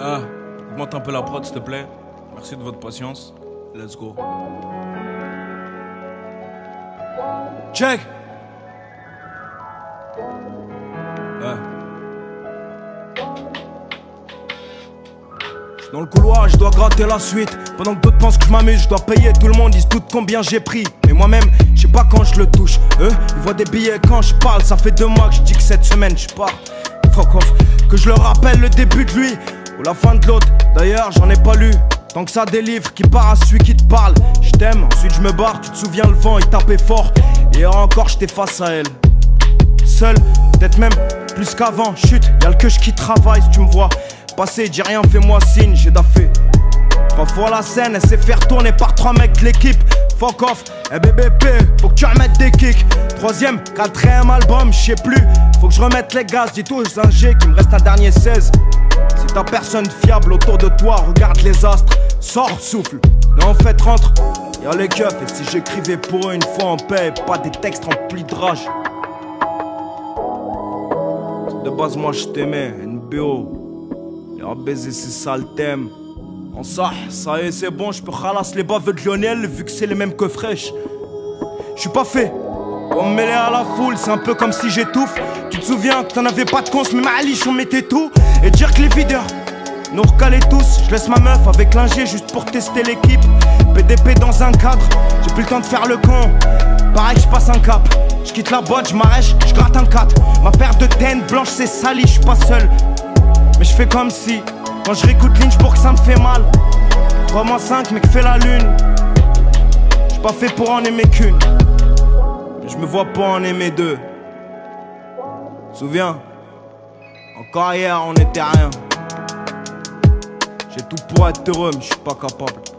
Ah, augmente un peu la prod s'il te plaît. Merci de votre patience. Let's go. Check. J'suis dans le couloir, je dois gratter la suite. Pendant que d'autres pensent que je m'amuse, je dois payer tout le monde. Ils se doutent combien j'ai pris. Mais moi-même, je sais pas quand je le touche. Eux, ils voient des billets quand je parle. Ça fait 2 mois que je dis que cette semaine je pars. Fuck off, que je leur rappelle le début de lui ou la fin de l'autre. D'ailleurs, j'en ai pas lu. Tant que ça délivre, qui part à celui qui te parle. Je t'aime, ensuite je me barre, tu te souviens le vent, il tapait fort. Et encore j'étais face à elle. Seul, peut-être même plus qu'avant. Chut, y'a le quej qui travaille si tu me vois passer, dis rien, fais-moi signe, j'ai daffé. Parfois la scène, elle s'est fait tourner par 3 mecs de l'équipe. Fuck off, hey BBP, faut que tu remettes des kicks. 3e, 4e album, je sais plus. Faut que je remette les gaz, dis tous un G qui me reste un dernier 16. Si t'as personne fiable autour de toi, regarde les astres. Sors, souffle, non en fait rentre. Y'a les keufs, et si j'écrivais pour eux une fois en paix, pas des textes remplis de rage. De base moi je t'aimais, NBO. Les rabaisés c'est ça le thème. On sort, ça y est c'est bon, je peux ralasser les baveux de Lionel vu que c'est les mêmes que Fresh. Je suis pas fait pour me mêler à la foule, c'est un peu comme si j'étouffe. Tu te souviens que t'en avais pas de cons, mais ma liche on mettait tout. Et dire que les videurs nous recalaient tous. Je laisse ma meuf avec l'ingé juste pour tester l'équipe. PDP dans un cadre, j'ai plus le temps de faire le con. Pareil je passe un cap, je quitte la boîte, je m'arrête, je gratte un 4. Ma paire de TN blanche c'est sali, je suis pas seul. Mais je fais comme si. Quand je réécoute Lynch pour que ça me fait mal. 3 moins 5 mec fait la lune. J'suis pas fait pour en aimer qu'une, mais je me vois pas en aimer 2. Souviens, encore hier on était rien. J'ai tout pour être heureux mais je suis pas capable.